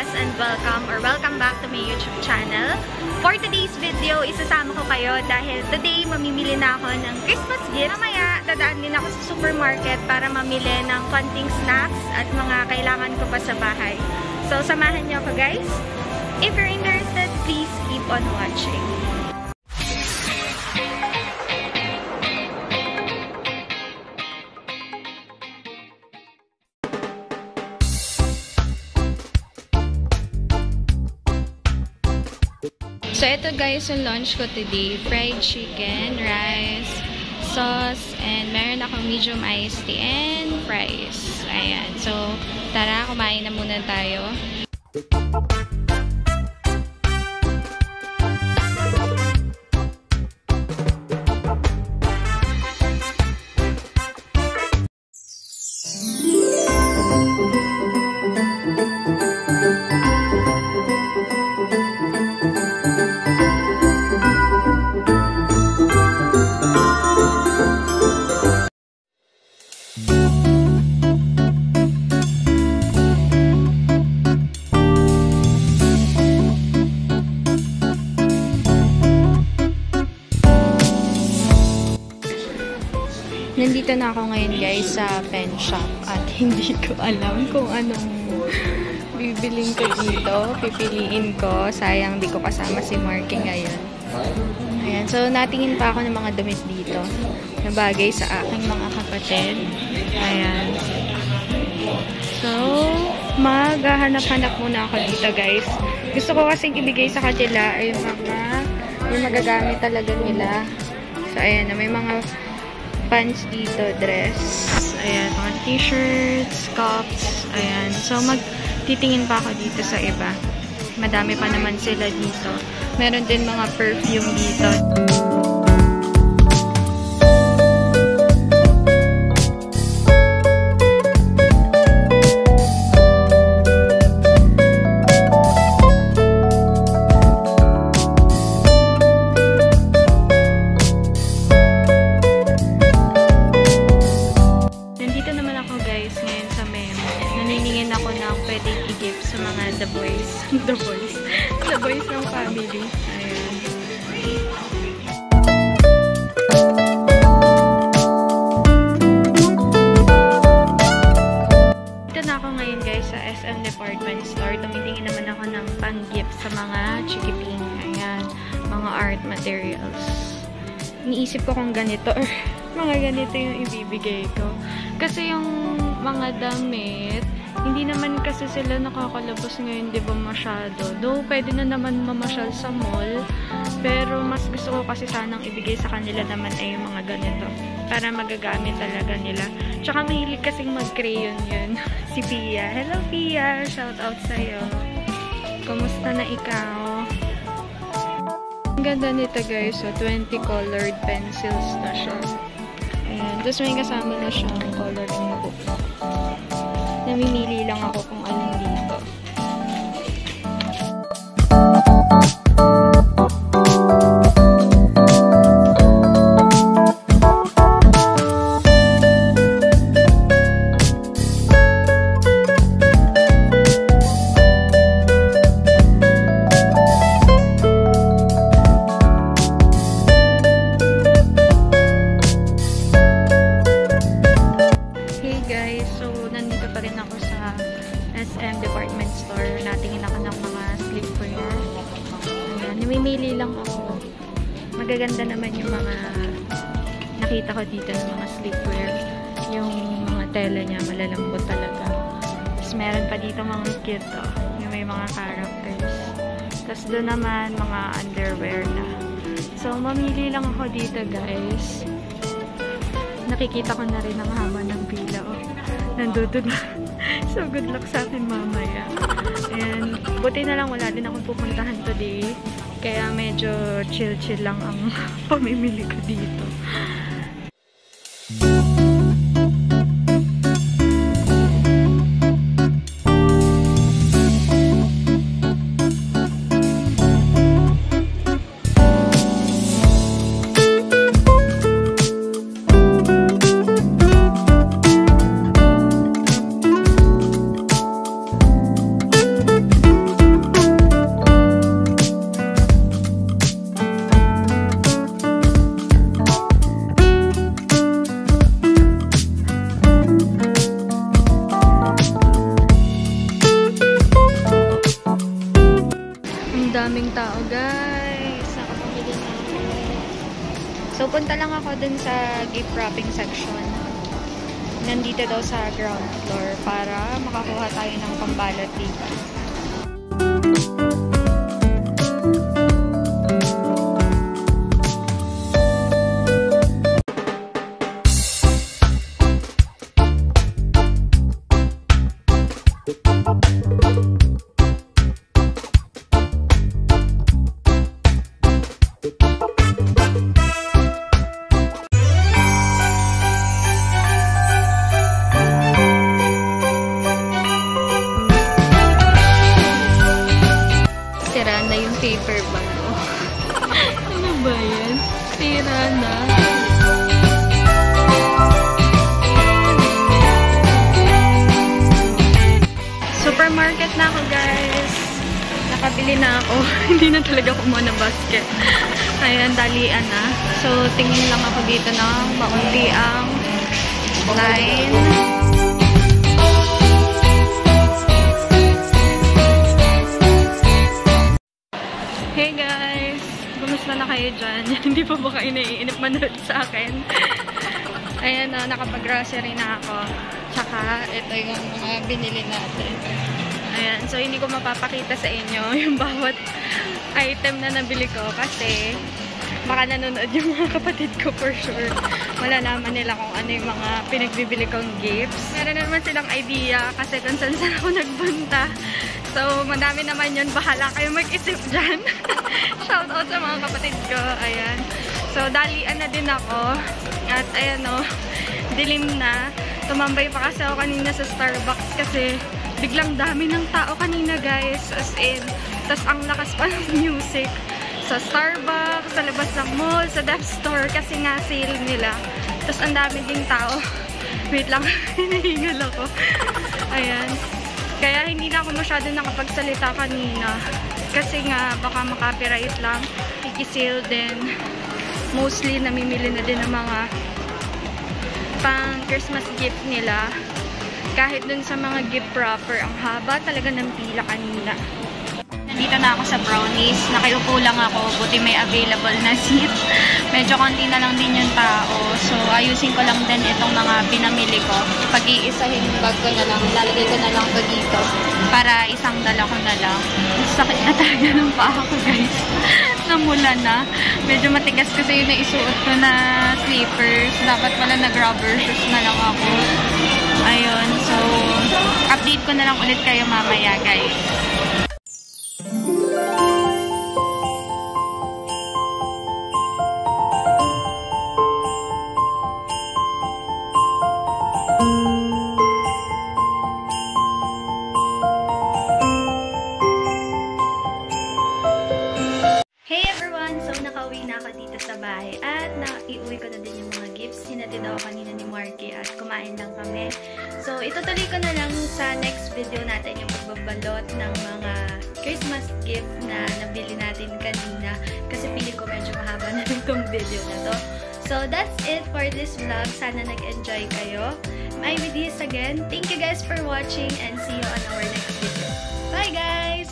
Yes, and welcome back to my YouTube channel. For today's video, isasama ko kayo dahil today mamimili na ako ng Christmas gifts. Mamaya, dadaan din ako sa supermarket para mamili ng konting snacks at mga kailangan ko pa sa bahay. So, samahan niyo ako guys. If you're interested, please keep on watching. So, ito guys yung lunch ko today. Fried chicken, rice, sauce, and meron akong medium iced tea and fries. Ayan. So, tara, kumain na muna tayo. Nandito na ako ngayon guys sa pen shop at hindi ko alam kung anong bibiling ko dito. Pipiliin ko. Sayang di ko kasama si Marky ngayon. Ayan. So natingin pa ako ng mga damit dito na bagay sa aking mga kapatid. Ayan. So maghahanap-hanap muna ako dito guys. Gusto ko kasing ibigay sa kanila ay mga yung magagamit talaga nila. So ayan na may mga pants dito, dress, ayan, mga t-shirts, cups, ayan. So, magtitingin pa ako dito sa iba. Madami pa naman sila dito. Meron din mga perfume dito. The boys ng family. Ayan. Dito na ako ngayon guys sa SM department store. Tumitingin naman ako ng pang-gift sa mga chikiting. Ayan. Mga art materials. Iniisip ko kung ganito or mga ganito yung ibibigay ko. Kasi yung mga damit, hindi naman kasi sila nakakalabas ngayon, di ba, masyado. Though, pwede na naman mamasyal sa mall, pero mas gusto ko kasi sanang ibigay sa kanila naman ay yung mga ganito. Para magagamit talaga nila. Tsaka mahilig kasing mag-crayon yun. Si Pia. Hello, Pia! Shout out sa'yo. Kumusta na ikaw? Ang ganda nito, guys. So, 20 colored pencils na siya. Ayan. Tapos may kasama na siyang coloring book. Namimili lang ako kung anong dito. Department store. Natingin ako ng mga sleepwear. Ayan, namimili lang ako. Magaganda naman yung mga nakita ko dito ng mga sleepwear. Yung mga tela niya, malalambot talaga. Tapos meron pa dito mga cute, oh, yung may mga characters. Tapos doon naman, mga underwear na. So, mamili lang ako dito, guys. Nakikita ko na rin ang haba ng pila, oh. Nanduto na. So, good luck sa akin mamaya. And, buti na lang wala din akong pupuntahan today. Kaya medyo chill-chill lang ang pamimili ko dito. daming tao, guys. Nakapamili na ako. So, punta lang ako dun sa gift wrapping section. Nandito daw sa ground floor para makakuha tayo ng pambalot dito. Paper bag. Ano ba yan? Tira na. Supermarket na ako, guys. Nakabili na ako. Hindi na talaga kumuha ng basket. Ayan, dalian na. So, tingin lang ako dito na maunti ang line. Hey guys! Kumusta na kayo dyan? Hindi pa ba kayo naiinip manood sa akin? Ayan na, nakapag-grocery na ako. Tsaka, ito yung mga binili natin. Ayan, so hindi ko mapapakita sa inyo yung bawat item na nabili ko kasi baka nanonood yung mga kapatid ko for sure. Malalaman nila kung ano yung mga pinagbibili kong gifts. Meron naman silang idea kasi kung saan saan ako nagbunta. So, madami naman yun. Bahala kayo mag-isip dyan. Shoutout sa mga kapatid ko. Ayan. So, dalian na din ako. At ayan o, dilim na. Tumambay pa kasi ako kanina sa Starbucks kasi biglang dami ng tao kanina, guys. As in, tas ang lakas pa ng music. Sa Starbucks, sa labas ng mall, sa Def Store kasi nga sale nila. Tas ang dami ding tao. Wait lang, hinihingal ako. Ayan. Kaya hindi na ako masyado nakapagsalita kanina. Kasi nga, baka makopyright lang. Ikisale din. Mostly, namimili na din ng mga pang Christmas gift nila. Kahit dun sa mga gift wrapper, ang haba talaga ng pila kanina. Nandito na ako sa brownies. Nakiupo lang ako. Buti may available na seat. Medyo konti na lang din yung tao. So, ayusin ko lang din itong mga pinamili ko. Pag-iisahin bag ko na lang. Lalagay ko na lang ito dito. Para isang dala ko na lang. Sakit na talaga ng paa ko, guys. Namula na. Medyo matigas kasi yung naisuot ko na slippers. Dapat pala nag-rubber shoes na lang ako. Ayun. So, update ko na lang ulit kayo mamaya, guys. So, itutuloy ko na lang sa next video natin yung pagbabalot ng mga Christmas gift na nabili natin kanina. Kasi pili ko medyo mahaba na itong video na to. So, that's it for this vlog. Sana nag-enjoy kayo. I'm with this again. Thank you guys for watching and see you on our next video. Bye guys!